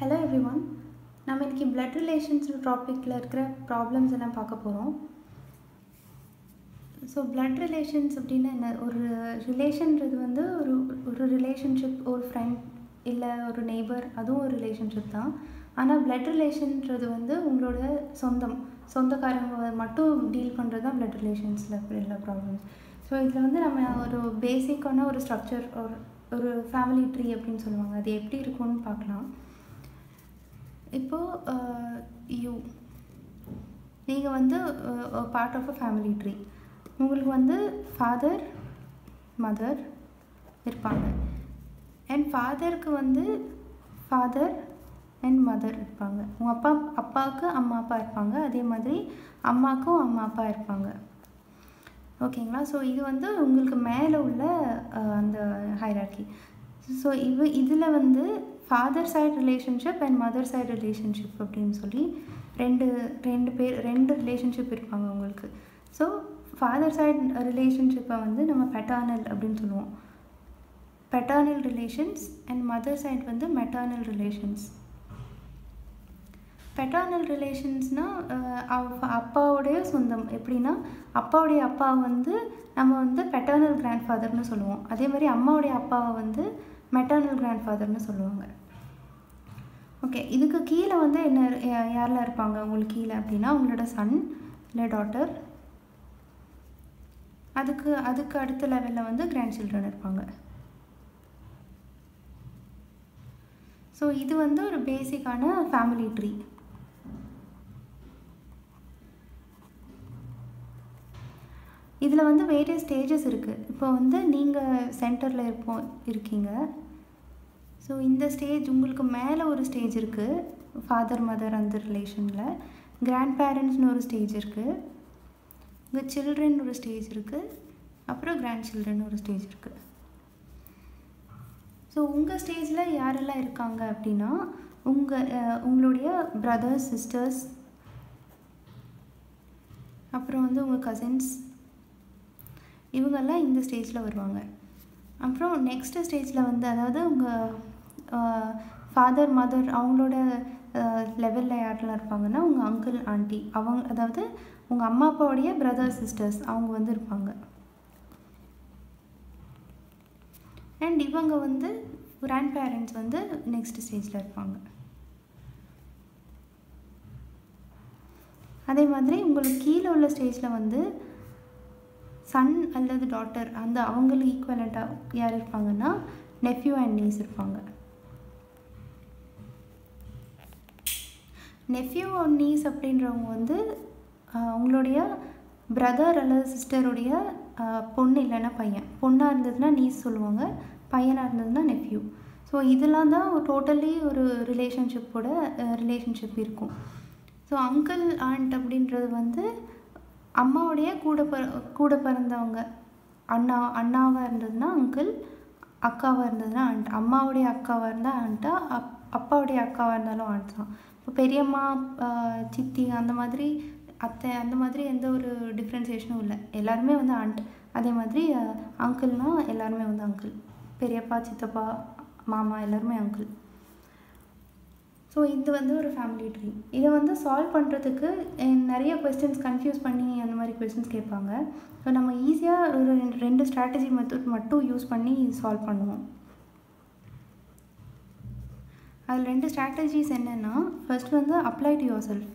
Hello everyone. நாம் இன்னைக்கு blood relations டாபிக்ல இருக்கிற problems எல்லாம் பார்க்க போறோம். So blood relations அப்படினா என்ன? ஒரு ரிலேஷன்றது வந்து ஒரு ரிலேஷன்ஷிப், ஒரு ஃப்ரெண்ட் இல்ல ஒரு நெய்பர், அதுவும் ஒரு ரிலேஷன்ஷிப் தான். ஆனா blood relationன்றது வந்து உங்களோட சொந்தக்காரங்க மட்டும் டீல் பண்றது தான் blood relationsல எல்லா ப்ராப்ளம்ஸ். ஸோ இதில் வந்து நம்ம ஒரு பேசிக்கான ஒரு ஸ்ட்ரக்சர், ஒரு ஃபேமிலி ட்ரீ அப்படின்னு சொல்லுவாங்க, அது எப்படி இருக்கும்னு பார்க்கலாம். இப்போது நீங்கள் வந்து part of a family tree. உங்களுக்கு வந்து ஃபாதர் மதர் இருப்பாங்க, அண்ட் ஃபாதருக்கு வந்து ஃபாதர் அண்ட் மதர் இருப்பாங்க. உங்கள் அப்பாவுக்கு அம்மா அப்பா இருப்பாங்க, அதே மாதிரி அம்மாவுக்கும் அம்மா அப்பா இருப்பாங்க. ஓகேங்களா? ஸோ இது வந்து உங்களுக்கு மேலே உள்ள அந்த ஹையரார்க்கி. ஸோ இதில் வந்து father side relationship and mother side relationship அப்படின்னு சொல்லி ரெண்டு ரிலேஷன்ஷிப் இருப்பாங்க உங்களுக்கு. ஸோ ஃபாதர் சைட் ரிலேஷன்ஷிப்பை வந்து நம்ம பெட்டர்னல் அப்படின்னு சொல்லுவோம், paternal relations, and mother side வந்து மெட்டர்னல் ரிலேஷன்ஸ். பெட்டர்னல் ரிலேஷன்ஸ்னால் அப்பாவோடைய சொந்தம். எப்படின்னா அப்பாவுடைய அப்பா வந்து நம்ம வந்து பெட்டர்னல் கிராண்ட்ஃபாதர்னு சொல்லுவோம், அதே மாதிரி அம்மாவுடைய அப்பாவை வந்து மெட்டர்னல் கிராண்ட்ஃபாதர்னு சொல்லுவாங்க. ஓகே, இதுக்கு கீழே வந்து என்ன யாரெல்லாம் இருப்பாங்க உங்களுக்கு கீழே அப்படின்னா அவங்களோட சன் இல்லை டாட்டர், அதுக்கு அடுத்த லெவலில் வந்து கிராண்ட் சில்ட்ரன் இருப்பாங்க. ஸோ இது வந்து ஒரு பேசிக்கான ஃபேமிலி ட்ரீ. இதில் வந்து வேரியஸ் ஸ்டேஜஸ் இருக்குது. இப்போ வந்து நீங்கள் சென்டரில் இருக்கீங்க. ஸோ இந்த ஸ்டேஜ் உங்களுக்கு மேலே ஒரு ஸ்டேஜ் இருக்குது, ஃபாதர் மதர் அந்த ரிலேஷனில். கிராண்ட் பேரண்ட்ஸ்னு ஒரு ஸ்டேஜ் இருக்குது, உங்கள் சில்ட்ரன் ஒரு ஸ்டேஜ் இருக்குது, அப்புறம் கிராண்ட் சில்ட்ரன் ஒரு ஸ்டேஜ் இருக்குது. ஸோ உங்கள் ஸ்டேஜில் யாரெல்லாம் இருக்காங்க அப்படின்னா உங்களுடைய பிரதர்ஸ், சிஸ்டர்ஸ், அப்புறம் வந்து உங்கள் கசின்ஸ், இவங்கெல்லாம் இந்த ஸ்டேஜில் வருவாங்க. அப்புறம் நெக்ஸ்ட்டு ஸ்டேஜில் வந்து அதாவது உங்கள் ஃபாதர் மதர் அவங்களோட லெவலில் யாரெல்லாம் இருப்பாங்கன்னா உங்கள் அங்கிள் ஆண்டி, அவங்க அதாவது உங்கள் அம்மா அப்பாவுடைய பிரதர்ஸ் சிஸ்டர்ஸ் அவங்க வந்து இருப்பாங்க. அண்ட் இவங்க வந்து கிராண்ட் பேரண்ட்ஸ் வந்து நெக்ஸ்ட் ஸ்டேஜில் இருப்பாங்க. அதே மாதிரி உங்களுக்கு கீழே உள்ள ஸ்டேஜில் வந்து சன் அல்லது டாட்டர் அந்த அவங்களுக்கு ஈக்குவலண்ட்டாக யார் இருப்பாங்கன்னா நெஃப்யூ அண்ட் நீஸ் இருப்பாங்க. நெஃப்யூ அண்ட் நீஸ் அப்படின்றவங்க வந்து அவங்களுடைய பிரதர் அல்லது சிஸ்டருடைய பொண்ணு இல்லைன்னா பையன். பொண்ணாக இருந்ததுன்னா நீஸ் சொல்லுவாங்க, பையனாக இருந்ததுன்னா நெஃப்யூ. ஸோ இதெல்லாம் தான் டோட்டலி ஒரு ரிலேஷன்ஷிப் இருக்கும். ஸோ அங்கிள் ஆண்ட் அப்படின்றது வந்து அம்மாவுடைய கூட பிறந்தவங்க. அண்ணாவாக இருந்ததுன்னா அங்கிள், அக்காவாக இருந்ததுன்னா ஆண்ட். அம்மாவுடைய அக்காவாக இருந்தால் ஆண்ட்டா, அப்பாவுடைய அக்காவாக இருந்தாலும் ஆண்ட் தான். இப்போ பெரியம்மா, சித்தி, அந்த மாதிரி அத்தை, அந்த மாதிரி எந்த ஒரு டிஃப்ரென்சேஷனும் இல்லை, எல்லாருமே வந்து ஆண்ட். அதே மாதிரி அங்கிள்னால் எல்லாருமே வந்து அங்கிள், பெரியப்பா, சித்தப்பா, மாமா எல்லாருமே அங்கிள். ஸோ இது வந்து ஒரு ஃபேமிலி ட்ரீ. இதை வந்து சால்வ் பண்ணுறதுக்கு நிறைய கொஸ்டின்ஸ் கன்ஃபியூஸ் பண்ணி அந்த மாதிரி கொஸ்டின்ஸ் கேட்பாங்க. ஸோ நம்ம ஈஸியாக ஒரு ரெண்டு ஸ்ட்ராட்டஜி மட்டும் யூஸ் பண்ணி சால்வ் பண்ணுவோம். அதில் ரெண்டு ஸ்ட்ராட்டஜிஸ் என்னென்னா, ஃபர்ஸ்ட் வந்து அப்ளை டு யுவர் செல்ஃப்.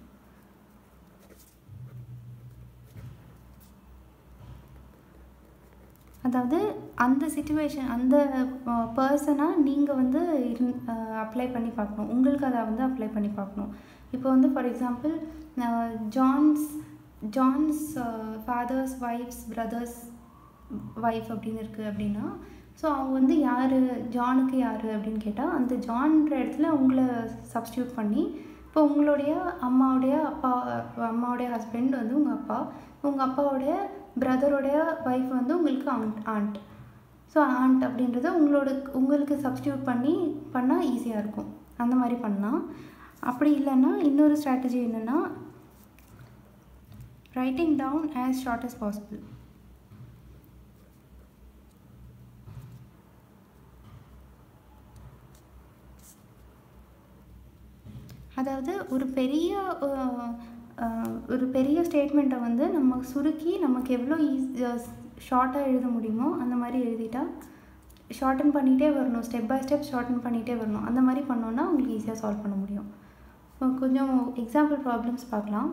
அதாவது அந்த சுச்சுவேஷன், அந்த பர்சனாக நீங்கள் வந்து அப்ளை பண்ணி பார்க்கணும், உங்களுக்கு அதை வந்து அப்ளை பண்ணி பார்க்கணும். இப்போ வந்து for example John's father's wife's brother's wife அப்படின்னு இருக்குது அப்படின்னா, ஸோ அவங்க வந்து யார், ஜானுக்கு யார் அப்படின்னு கேட்டால் அந்த ஜான்ற இடத்துல உங்களை சப்ஸ்டியூட் பண்ணி இப்போ உங்களுடைய அம்மாவுடைய ஹஸ்பண்ட் வந்து உங்கள் அப்பா, உங்கள் அப்பாவுடைய பிரதருடைய வைஃப் வந்து உங்களுக்கு ஆண்ட். ஸோ ஆண்ட் அப்படின்றத உங்களுக்கு சப்ஸ்டியூட் பண்ணால் ஈஸியாக இருக்கும். அந்த மாதிரி பண்ணலாம். அப்படி இல்லைன்னா இன்னொரு ஸ்ட்ராட்டஜி என்னென்னா writing down as short as possible. அதாவது ஒரு பெரிய ஸ்டேட்மெண்ட்டை வந்து நம்ம சுருக்கி நமக்கு எவ்வளோ ஷார்ட்டாக எழுத முடியுமோ அந்த மாதிரி எழுதிட்டா ஷார்டன் பண்ணிகிட்டே வரணும், ஸ்டெப் பை ஸ்டெப் ஷார்டன் பண்ணிகிட்டே வரணும். அந்த மாதிரி பண்ணோன்னா உங்களுக்கு ஈஸியாக சால்வ் பண்ண முடியும். கொஞ்சம் எக்ஸாம்பிள் ப்ராப்ளம்ஸ் பார்க்கலாம்.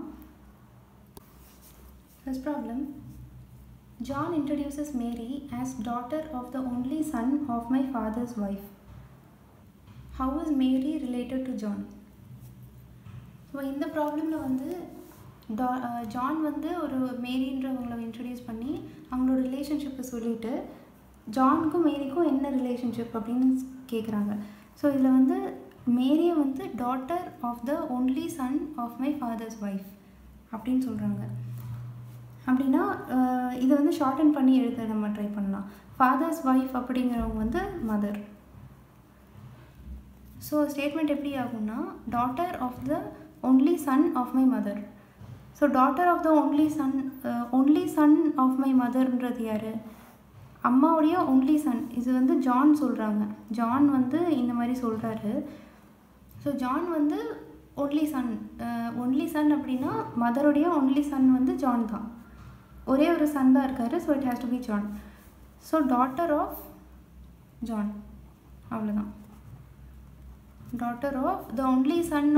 First problem, John introduces Mary as daughter of the only son of my father's wife. How is Mary related to John? So in the problem la vandu John vandu oru Mary endravangala introduce panni avangala relationship solittu John ku Mary ku enna relationship appdinu kekranga. So idla vandu Mary vandu daughter of the only son of my father's wife appdinu solranga. அப்படின்னா இதை வந்து shorten பண்ணி எழுத நம்ம try பண்ணலாம். Fathers wife அப்படிங்கிறவங்க வந்து mother. So statement எப்படி ஆகும்னா daughter of the only son of my mother. So daughter of the only son of my மதர்ன்றது யார்? அம்மாவுடைய ஒன்லி சன். இது வந்து ஜான் சொல்கிறாங்க. ஜான் வந்து இந்த மாதிரி சொல்கிறாரு. ஸோ ஜான் வந்து ஒன்லி சன் அப்படின்னா மதருடைய ஒன்லி சன் வந்து ஜான் தான். ஒரே ஒரு சன் தான் இருக்காரு. So it has to be John. So daughter of John, அவ்வளோதான். Daughter of the only son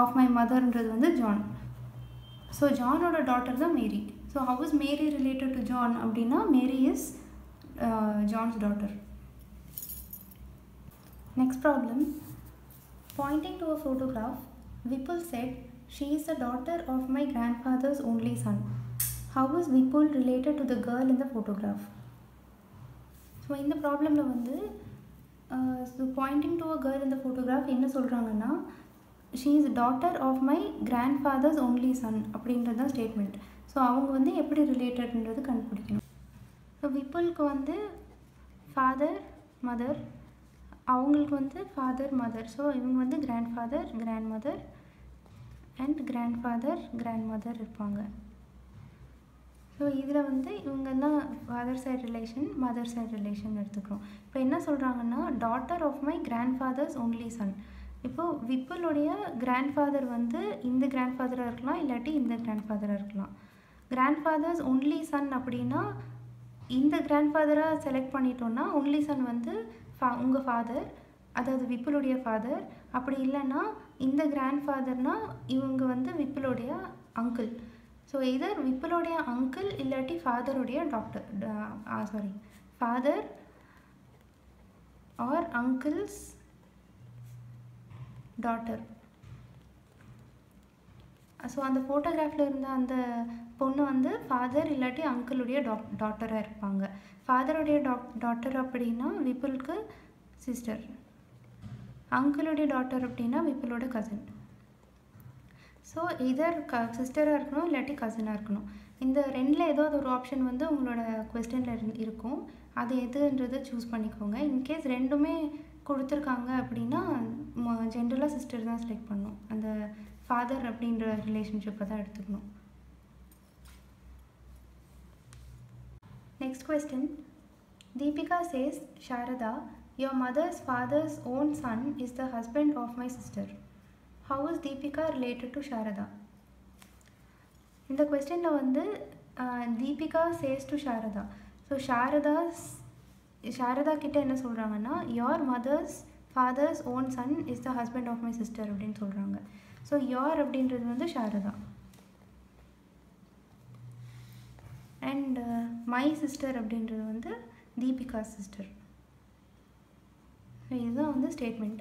of my மதர்ன்றது வந்து ஜான். ஸோ ஜானோட டாட்டர் தான் Mary. So how is Mary related to John அப்படின்னா Mary is John's daughter. Next problem, pointing to a photograph, Vipul said, "She is the daughter of my grandfather's only son." How is Vipul related to the girl in the photograph? So in the problem la vandu so pointing to a girl in the photograph enna solranga na she is the daughter of my grandfather's only son அப்படிங்கறத statement. So அவங்க வந்து எப்படி related ன்றது கண்டுபிடிக்கணும். So Vipul க்கு வந்து father mother, அவங்களுக்கு வந்து ஃபாதர் மதர். ஸோ இவங்க வந்து grandfather grandmother and grandfather grandmother இருப்பாங்க. ஸோ இதில் வந்து இவங்க தான் father side relation mother side relation எடுத்துக்கிறோம். இப்போ என்ன சொல்கிறாங்கன்னா daughter of my grandfather's only son. இப்போது விப்புளுடைய கிராண்ட்ஃபாதர் வந்து இந்த கிராண்ட்ஃபாதராக இருக்கலாம், இல்லாட்டி இந்த கிராண்ட்ஃபாதராக இருக்கலாம். கிராண்ட்ஃபாதர்ஸ் ஒன்லி சன் அப்படின்னா இந்த கிராண்ட்ஃபாதராக செலக்ட் பண்ணிட்டோன்னா ஒன்லி சன் வந்து உங்கள் ஃபாதர், அதாவது விப்புளுடைய ஃபாதர். அப்படி இல்லைன்னா இந்த கிராண்ட்ஃபாதர்னால் இவங்க வந்து விப்புளுடைய அங்கிள். ஸோ இதர் விப்புளுடைய அங்கிள் இல்லாட்டி ஃபாதருடைய doctor sorry father or uncle's daughter. So அந்த ஃபோட்டோகிராஃபில் இருந்த அந்த பொண்ணு வந்து ஃபாதர் இல்லாட்டி அங்கிளுடைய டாட்டராக இருப்பாங்க. ஃபாதருடைய டாட்டர் அப்படின்னா விப்புலுக்கு சிஸ்டர், அங்கிளுடைய டாட்டர் அப்படின்னா விப்புலோட கசின். ஸோ இதர் சிஸ்டராக இருக்கணும் இல்லாட்டி கசினாக இருக்கணும். இந்த ரெண்டில் ஏதாவது ஒரு ஆப்ஷன் வந்து உங்களோட குவெஸ்டனில் இருக்கும். அது எதுன்றதை சூஸ் பண்ணிக்கோங்க. இன்கேஸ் ரெண்டுமே கொடுத்துருக்காங்க அப்படின்னா ஜென்ரலாக சிஸ்டர் தான் செலக்ட் பண்ணணும். அந்த ஃபாதர் அப்படின்ற ரிலேஷன்ஷிப்பை தான் எடுத்துக்கணும். Next question, Deepika says, "Sharada, your mother's father's own son is the husband of my sister. How is Deepika related to Sharada?" In the question la vandu Deepika says to Sharada. So Sharada kitta enna solranga na your mother's father's own son is the husband of my sister appdin solranga. So your அப்படின்றது வந்து Sharada and my sister அப்படின்றது வந்து Deepika sister. இதுதான் வந்து statement.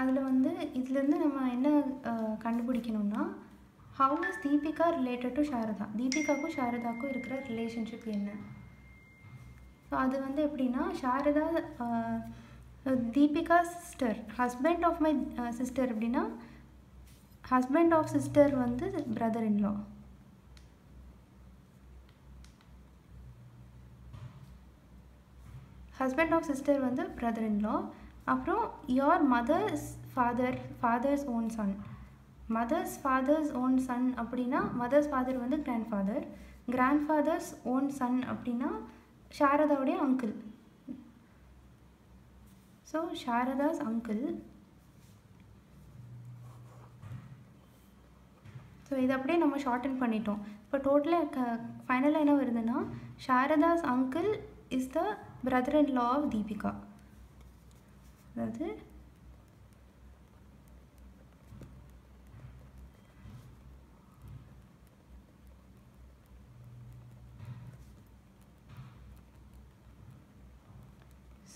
அதில் வந்து இதிலேருந்து நம்ம என்ன கண்டுபிடிக்கணும்னா how is Deepika related to Sharada. தீபிகாவுக்கும் சாரதாவுக்கும் இருக்கிற ரிலேஷன்ஷிப் என்ன? ஸோ அது வந்து எப்படின்னா Sharada Deepika sister husband of my sister அப்படின்னா ஹஸ்பண்ட் ஆஃப் சிஸ்டர் வந்து brother in law. Husband of sister வந்து பிரதர் இன் லா. அப்புறம் your mother's father's own son. Mother's father's own son அப்படின்னா மதர்ஸ் ஃபாதர் வந்து கிராண்ட்ஃபாதர், கிராண்ட்ஃபாதர்ஸ் ஓன் சன் அப்படின்னா சாரதாவுடைய uncle. So Sharada's uncle So, we will shorten it. But total final, Sharada's uncle is the brother-in-law of Deepika. That is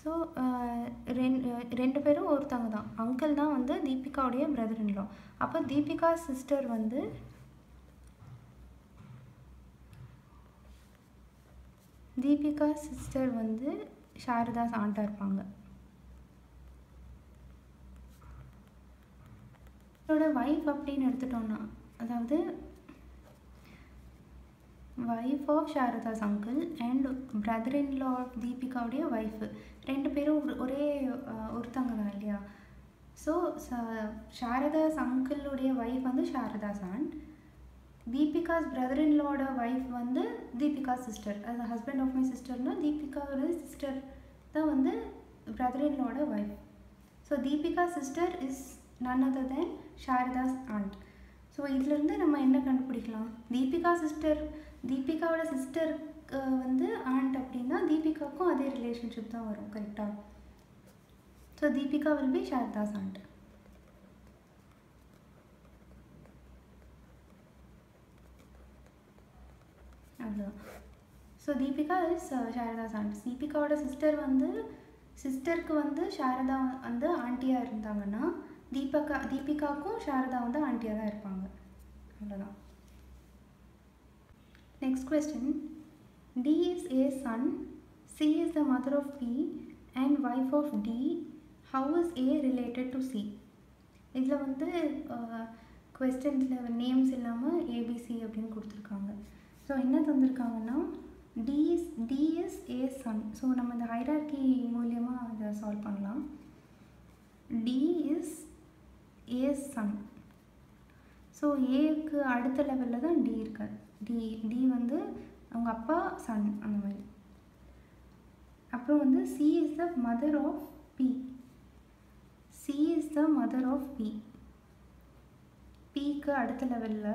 so, rendu peru orutanga dhaan. Uncle dhaan vandu Deepika udiya brother-in-law. Appa Deepika's sister vandu Sharada's aunt-a irupanga. Oda wife appdinu eduthutona. Adhavadhu wife of Sharada's uncle and brother-in-law of Deepika's wife. Rendu peru ore orthanga valliya. So Sharada's uncle ude wife vandu Sharada's aunt. Deepika's brother-in-law ude wife vandu Deepika's sister. As a husband of my sister na Deepika's sister da vandu brother-in-law ude wife. So Deepika's sister is none other than Sharada's aunt. So idirundhu nama enna kandupidikalam? Deepika's sister Deepika's sister vandu aunt appadina Deepikakku adhe relationship dhaan varum correct ah. So Deepika will be Sharada's aunt. So Deepika is Sharada's aunt. Deepika's sister vandu Sharada and auntie ah irundanga. Deepikakku Sharada vandu auntie ah irupanga. Avladhaan. Next question. D is A's son, C is the mother of P and wife of D. How is A related to C? This is the question names A, B, C. So, D is A's son. So, we will solve the hierarchy. D is A's son. So, A is the level D. D வந்து அவங்க அப்பா son அந்த மாதிரி. அப்புறம் வந்து C is the mother of P. P க்கு அடுத்த லெவல்ல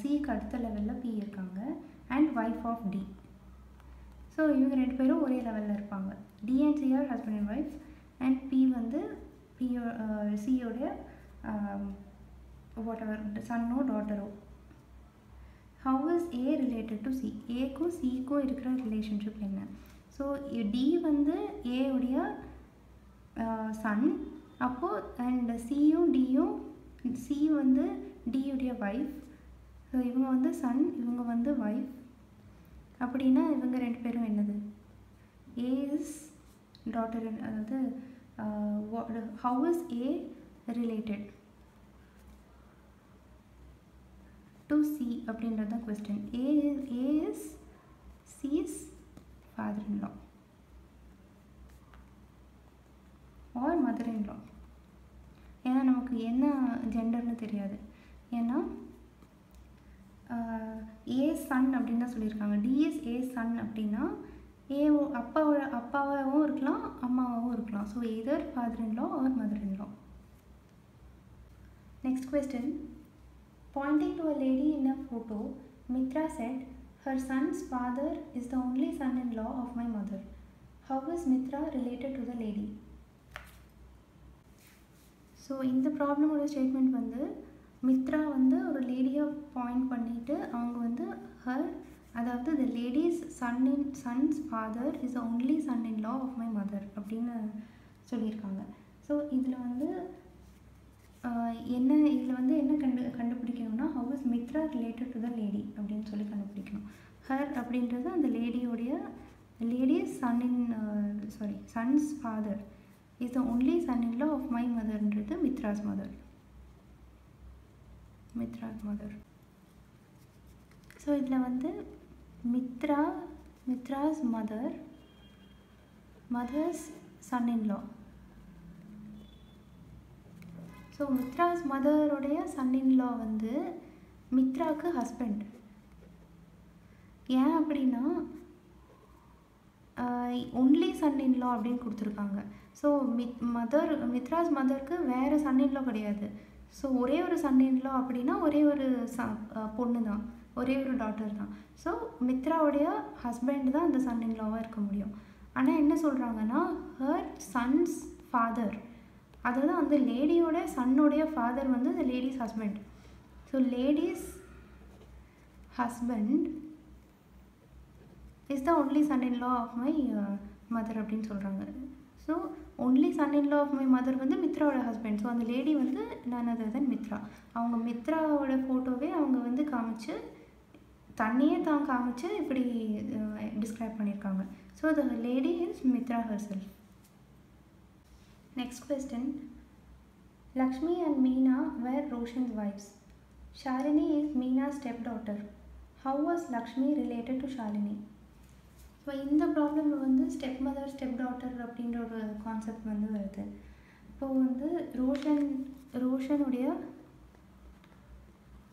C க்கு அடுத்த லெவல்ல P இருக்காங்க and wife of D. So இவங்க ரெண்டு பேரும் ஒரே லெவல்ல இருப்பாங்க. D and C are husband and wife and P வந்து C உடைய whatever son or daughter. How is A related to C? A को C को इरकरा relationship लेना. So D Vande A Odia son, अपो and C Vande D Odia wife. So इवंग Vande son, इवंग Vande wife. अपड़ी ना इवंग रेंट पेरो ऐना दे. A is daughter and how is A related to C? Another question. A is C's father-in-law or mother-in-law. ஏன்னா நமக்கு என்ன ஜெண்டர்னு தெரியாது. ஏன்னா A son அப்படினா சொல்லிருக்காங்க. D is A son அப்படினா A அப்பாவோட அப்பாவாவும் இருக்கலாம் அம்மாவாவும் இருக்கலாம். So either father-in-law or mother-in-law. Next question. Pointing to a lady in a photo, Mitra said, her son's father is the only son-in-law of my mother. How is Mitra related to the lady? So, in the problem or statement, Mitra a lady point and her, that is the lady's son's father is the only son-in-law of my mother. So, how is Mitra related to the lady? Her அப்படின்றது the lady lady's son's father is the only son-in-law of my mother என்றது Mitra's mother. So இதுல Mitra's mother's son-in-law. So Mitra's mother son-in-law வந்து Mitra's husband. ஏன் அப்படின்னா only son-in-law அப்படினு கொடுத்திருக்காங்க. So Mitra's motherக்கு வேற son-in-law கிடையாது. ஸோ ஒரே ஒரு சன்னின்லா அப்படின்னா ஒரே ஒரு பொண்ணு தான், ஒரே ஒரு டாட்டர் தான். ஸோ மித்ராவுடைய ஹஸ்பண்ட் தான் அந்த சன்னின்லாவாக இருக்க முடியும். ஆனால் என்ன சொல்கிறாங்கன்னா, ஹர் சன்ஸ் ஃபாதர், அதாவது அந்த லேடியோட சன்னுடைய ஃபாதர் வந்து அந்த lady's husband. So lady's husband is the only son in law of my mother அப்படின்னு சொல்கிறாங்க. So only son in law of my mother வந்து மித்ராவோட ஹஸ்பண்ட். ஸோ அந்த லேடி வந்து நான் அதர் தென் மித்ரா. அவங்க மித்ராவோட ஃபோட்டோவே அவங்க வந்து காமிச்சு, தண்ணியே தான் காமிச்சு இப்படி டிஸ்கிரைப் பண்ணியிருக்காங்க. So the lady is Mitra herself. Next question, Lakshmi and Meena were Roshan's wives. Shalini is Meena stepdaughter. How was Lakshmi related to Shalini? So இந்த ப்ராப்ளமில் வந்து ஸ்டெப் மதர் ஸ்டெப் டாட்டர் அப்படின்ற ஒரு கான்செப்ட் வந்து வருது. இப்போது வந்து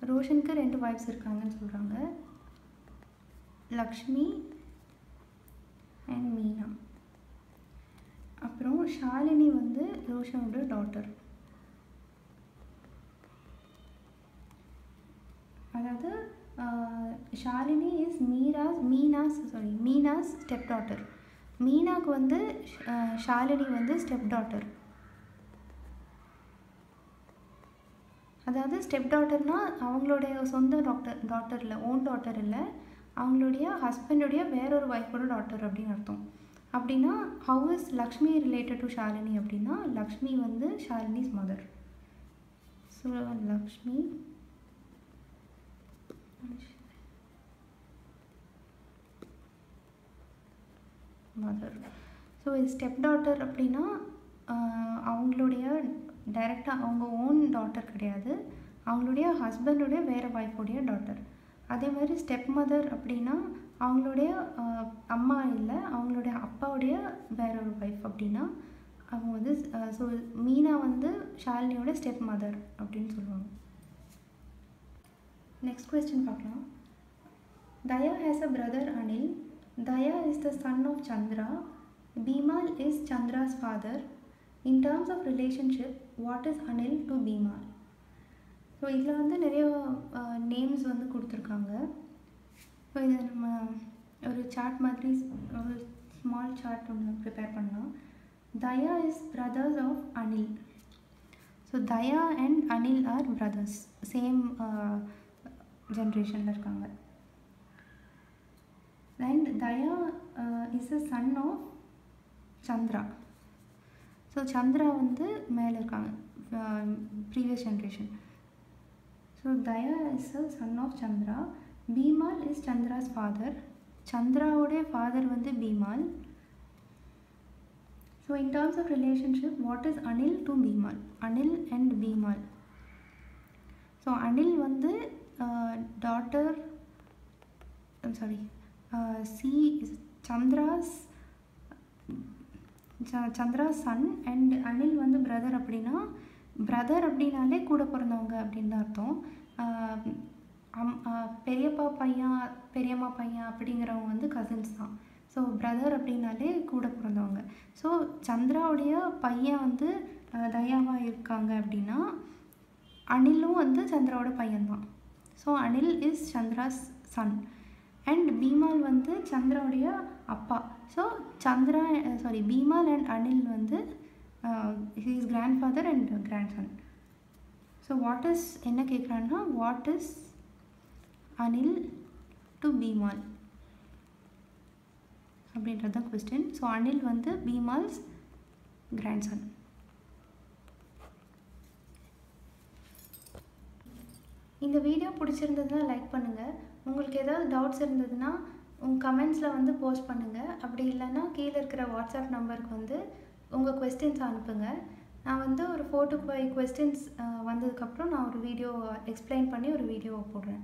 ரோஷனுக்கு ரெண்டு வைஃப்ஸ் இருக்காங்கன்னு சொல்கிறாங்க, லக்ஷ்மி அண்ட் மீனா. அப்புறம் ஷாலினி வந்து ரோஷனோட டாட்டர், அதாவது Shalini is Meena's stepdaughter. மீனாக்கு வந்து ஷாலினி வந்து ஸ்டெப் டாட்டர். அதாவது ஸ்டெப் டாட்டர்னால் அவங்களுடைய சொந்த டாட்டர் இல்லை, ஓன் டாட்டர் இல்லை, அவங்களுடைய ஹஸ்பண்டுடைய வேறொரு ஒய்ஃபோட டாட்டர் அப்படின்னு அர்த்தம். அப்படின்னா how is Lakshmi related to Shalini அப்படின்னா, லக்ஷ்மி வந்து Shalini's mother. So Lakshmi mother. So stepdaughter அப்படின்னா அவங்களுடைய டைரெக்டாக அவங்க ஓன் டாட்டர் கிடையாது, அவங்களுடைய ஹஸ்பண்டுடைய வேறு ஒய்ஃபுடைய டாட்டர். அதே மாதிரி ஸ்டெப் மதர் அப்படின்னா அவங்களுடைய அம்மா இல்லை, அவங்களுடைய அப்பாவுடைய வேற ஒரு ஒய்ஃப் அப்படின்னா அவங்க வந்து. ஸோ மீனா வந்து ஷாலினியோட ஸ்டெப் மதர் அப்படின்னு சொல்லுவாங்க. நெக்ஸ்ட் கொஸ்டின் பார்க்கலாம். Daya has a brother Anil. Daya is the son of Chandra. Bhimaal is Chandra's father. In terms of relationship, what is Anil to Bhimaal? So இதில் வந்து நிறைய நேம்ஸ் வந்து கொடுத்துருக்காங்க. ஸோ இதை நம்ம ஒரு சார்ட் மாதிரி, ஒரு ஸ்மால் சார்ட் ஒன்று ப்ரிப்பேர் பண்ணலாம். Daya is brothers of Anil. So Daya and Anil are brothers. Same ஜென்ரேஷனில் இருக்காங்க. And Daya is a son of Chandra. So Chandra வந்து மேலே இருக்காங்க, previous generation. So Daya is a son of Chandra. Bhimaal is Chandra's father. சந்திராவுடைய father வந்து Bhimaal. So in terms of relationship, what is Anil to Bhimaal? Anil and Bhimaal. So Anil வந்து daughter, Chandra's son and Anil வந்து brother. அப்படின்னா brother அப்படின்னாலே கூட பிறந்தவங்க அப்படின்னு தான் அர்த்தம். பெரியம்மா பையன் அப்படிங்கிறவங்க வந்து கசின்ஸ் தான். ஸோ பிரதர் அப்படின்னாலே கூட பிறந்தவங்க. ஸோ சந்திராவுடைய பையன் வந்து தயாவாக இருக்காங்க அப்படின்னா அனிலும் வந்து சந்திராவோட பையன்தான். So Anil is Chandra's son and Bhimaal வந்து சந்திராவுடைய அப்பா. ஸோ Bhimaal அண்ட் அனில் வந்து his grandfather and grandson. So what is என்ன கேட்குறாங்கன்னா, what is Anil to Bhimaal அப்படின்றது தான் கொஸ்டின். ஸோ அனில் வந்து Bhimal's கிராண்ட் சன். இந்த வீடியோ பிடிச்சிருந்ததுன்னா லைக் பண்ணுங்கள். உங்களுக்கு ஏதாவது டவுட்ஸ் இருந்ததுன்னா உங்கள் கமெண்ட்ஸில் வந்து போஸ்ட் பண்ணுங்கள். அப்படி இல்லைன்னா கீழே இருக்கிற வாட்ஸ்அப் நம்பருக்கு வந்து உங்கள் கொஸ்டின்ஸ் அனுப்புங்க. நான் வந்து ஒரு 4 to 5 கொஸ்டின்ஸ் வந்ததுக்கப்புறம் நான் ஒரு வீடியோ எக்ஸ்பிளைன் பண்ணி ஒரு வீடியோவை போடுறேன்.